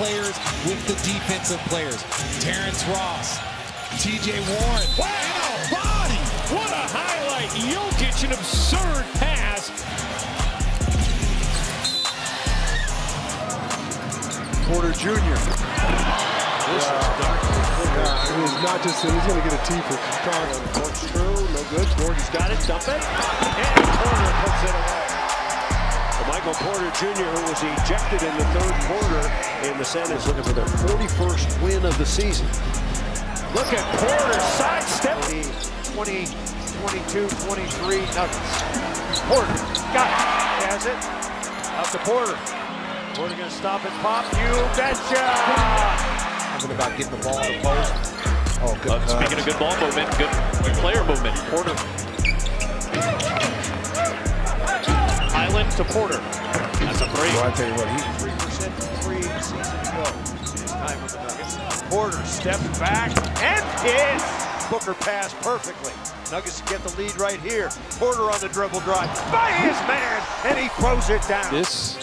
players with the defensive players. Terrence Ross, T.J. Warren. Wow, body! What a highlight! Jokic, an absurd pass. Porter Jr. This is it was not just him. He's going to get a T for Chicago. That's true. No good. Jordan's got it. Dump it. And Porter puts it away. Michael Porter Jr., who was ejected in the third quarter, and the San is looking for their 41st win of the season. Look at Porter sidestep. 20, 22, 23 Nuggets. Porter got it. Has it. Up to Porter. Porter going to stop and pop. You betcha. Talking about getting the ball in the post. Oh, good. Speaking of good ball movement, good player movement. Porter. Island to Porter. That's a three. Well, I tell you what, he's 3% from three in season 12. Time with the Nuggets. Porter steps back and hits. Booker passed perfectly. Nuggets get the lead right here. Porter on the dribble drive by his man, and he throws it down. This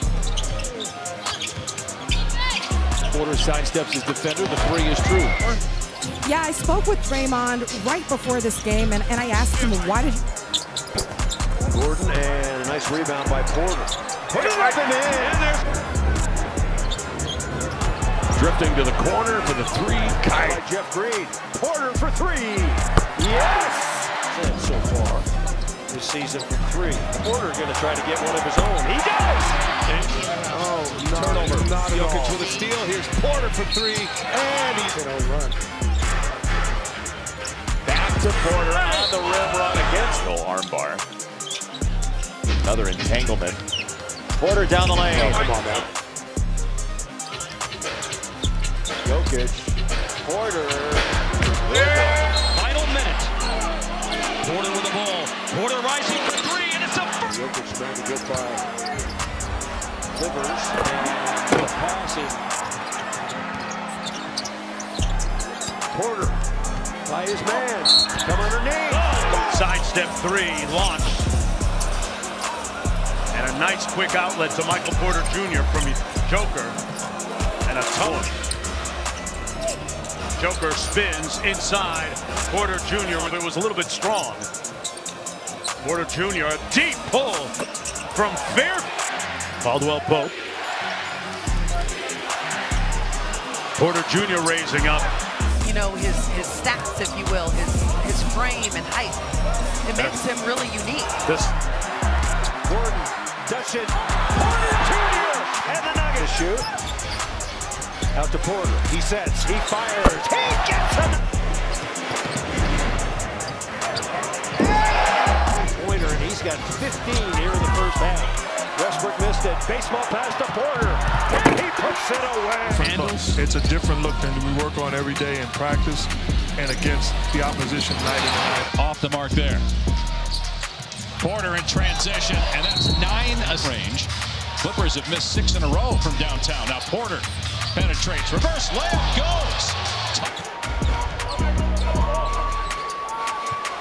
Porter sidesteps his defender. The three is true. Yeah, I spoke with Draymond right before this game, and I asked him, why did you... Gordon and... nice rebound by Porter. Put it up and in. Drifting to the corner for the three. Kite. By Jeff Green. Porter for three. Yes. So far this season from three. Porter going to try to get one of his own. He does. Oh, no, turnover. Not at all. Jokic with a steal. Here's Porter for three, and he's going to run. Back to Porter on the rim run against no armbar. Another entanglement. Porter down the lane. Oh, come on, man. Jokic. Porter. Final minute. Porter with the ball. Porter rising for three, and it's a first. Jokic trying to get by Clippers. And the pass. Porter by his man. Come underneath. Oh. Sidestep three. Launch. And a nice quick outlet to Michael Porter Jr. from Joker. And a tunnel. Joker spins inside. Porter Jr., but it was a little bit strong. Porter Jr., a deep pull from Caldwell-Pope. Porter Jr. raising up. You know, his stats, if you will, his frame and height. It makes him really unique. This Gordon. Dutch it, Porter Jr. and the Nuggets shoot. Out to Porter. He sets. He fires. He gets him. Pointer, and he's got 15 here in the first half. Westbrook missed it. Baseball pass to Porter, and he puts it away. Handles. It's a different look than we work on every day in practice and against the opposition night and night. Off the mark there. Porter in transition, and that's 9 a range. Clippers have missed 6 in a row from downtown. Now Porter penetrates, reverse layup goes.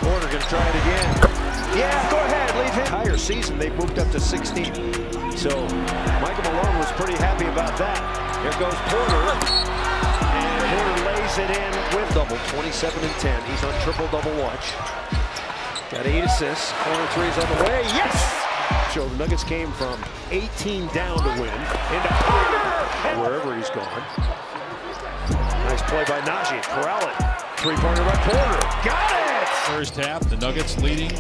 Porter gonna try it again. Yeah, go ahead, leave him. Entire season they moved up to 16. So Michael Malone was pretty happy about that. Here goes Porter, and Porter lays it in with double. 27 and 10. He's on triple-double watch. Got 8 assists. Corner threes on the way. Yes! So the Nuggets came from 18 down to win. Into Porter! Wherever he's gone. Nice play by Najee. Corral it. Three-pointer by Porter. Got it! First half, the Nuggets leading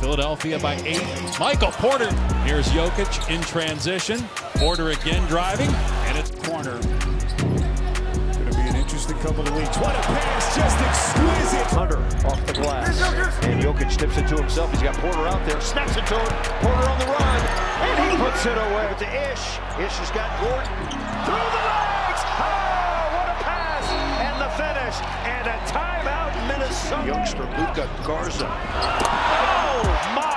Philadelphia by 8. Michael Porter. Here's Jokic in transition. Porter again driving. And it's Porter. Interesting couple of weeks. What a pass, just exquisite. Hunter off the glass. And Jokic tips it to himself. He's got Porter out there, snaps it to him. Porter on the run, and he puts it away. To Ish. Ish has got Gordon. Through the legs. Oh, what a pass. And the finish. And a timeout, Minnesota. Youngster Luka Garza. Oh, my.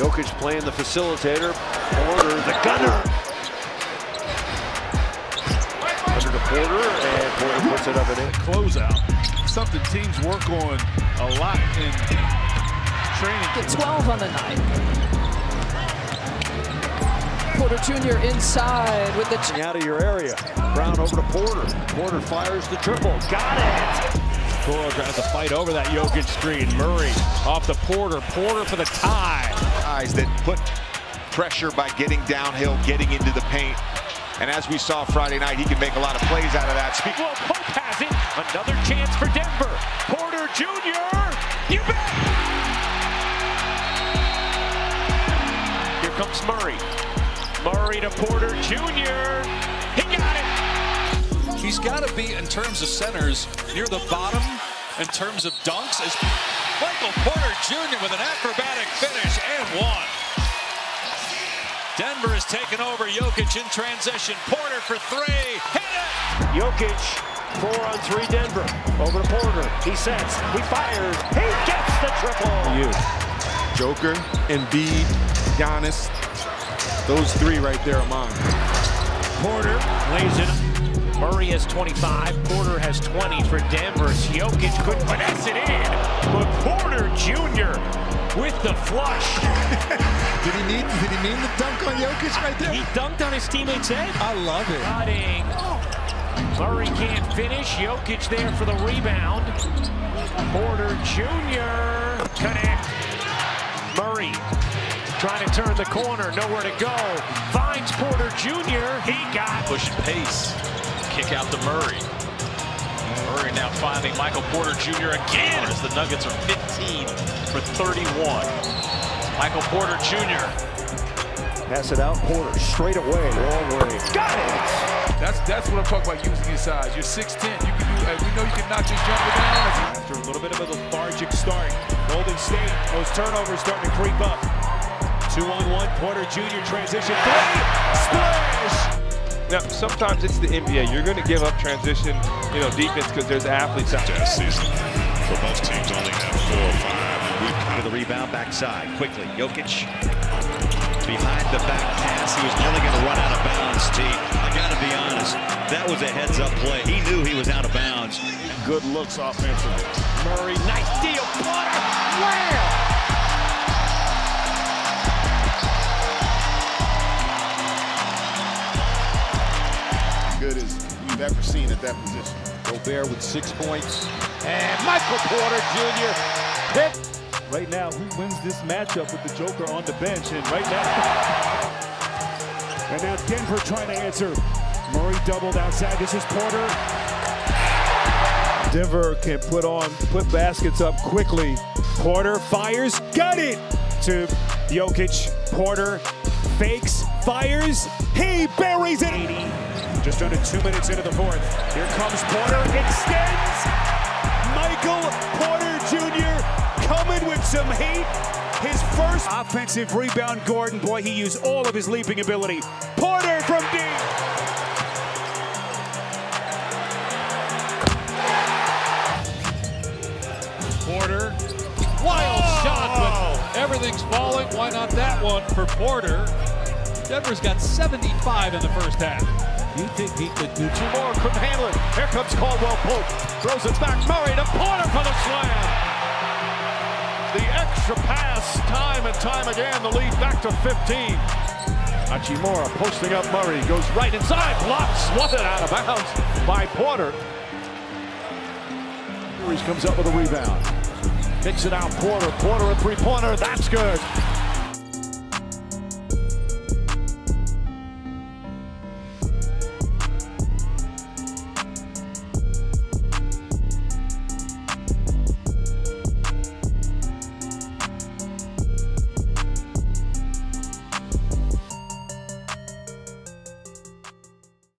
Jokic playing the facilitator. Porter, the gunner. Under the Porter, and Porter puts it up and in. Closeout. Something teams work on a lot in training. Get 12 on the night. Porter Jr. inside with the out of your area. Brown over to Porter. Porter fires the triple. Got it. Porter tries to fight over that Jokic screen. Murray off the Porter. Porter for the tie. Guys that put pressure by getting downhill, getting into the paint. And as we saw Friday night, he can make a lot of plays out of that. Caldwell-Pope has it. Another chance for Denver. Porter Jr. You bet. Here comes Murray. Murray to Porter Jr. He got it. He's got to be, in terms of centers, near the bottom in terms of dunks. As Michael Porter Jr. with an acrobatic finish and one. Denver has taken over. Jokic in transition. Porter for three. Hit it! Jokic, 4-on-3 Denver. Over to Porter. He sets. He fires. He gets the triple. You. Joker, Embiid, Giannis. Those three right there are mine. Porter lays it up. Murray has 25. Porter has 20 for Denver. Jokic couldn't finesse it in. But Porter Jr. with the flush. Did he mean the dunk on Jokic right there? He dunked on his teammate's head. I love it. Murray can't finish. Jokic there for the rebound. Porter Jr. connect. Murray trying to turn the corner. Nowhere to go. Finds Porter Jr. He got push pace. Kick out to Murray. Murray now finding Michael Porter Jr. again as the Nuggets are 15 for 31. Michael Porter Jr. Pass it out, Porter straight away. Long way. Got it! That's what I'm talking about, using your size. You're 6'10". You can do, we know you can knock your jumper down. After a little bit of a lethargic start, Golden State, those turnovers starting to creep up. 2-on-1, Porter Jr. transition three. Splash! Now, sometimes it's the NBA. You're going to give up transition, defense because there's athletes out there. Last season, for both teams, only have 4 or 5. With the rebound backside quickly. Jokic behind the back pass. He was nearly going to run out of bounds, T. I got to be honest, that was a heads-up play. He knew he was out of bounds. Good looks offensively. Murray, nice deal. What a slam! As good as we've ever seen at that position. Gobert with 6 points. And Michael Porter Jr. hit. Right now, who wins this matchup with the Joker on the bench? And right now, and now Denver trying to answer. Murray doubled outside. This is Porter. Denver can put baskets up quickly. Porter fires, got it to Jokic. Porter fakes, fires, he buries it. 80, just under 2 minutes into the fourth. Here comes Porter, extends. Michael Porter Jr. coming with some heat. His first offensive rebound, Gordon. Boy, he used all of his leaping ability. Porter from deep. Porter, wild shot, but everything's falling. Why not that one for Porter? Denver's got 75 in the first half. You think he could do 2 more? Couldn't handle it. Here comes Caldwell-Pope. Throws it back. Murray to Porter for the slam. The extra pass, time and time again, the lead back to 15. Achimura posting up Murray, goes right inside, blocks, swatted out of bounds by Porter. Murray comes up with a rebound. Kicks it out, Porter, a three-pointer, that's good.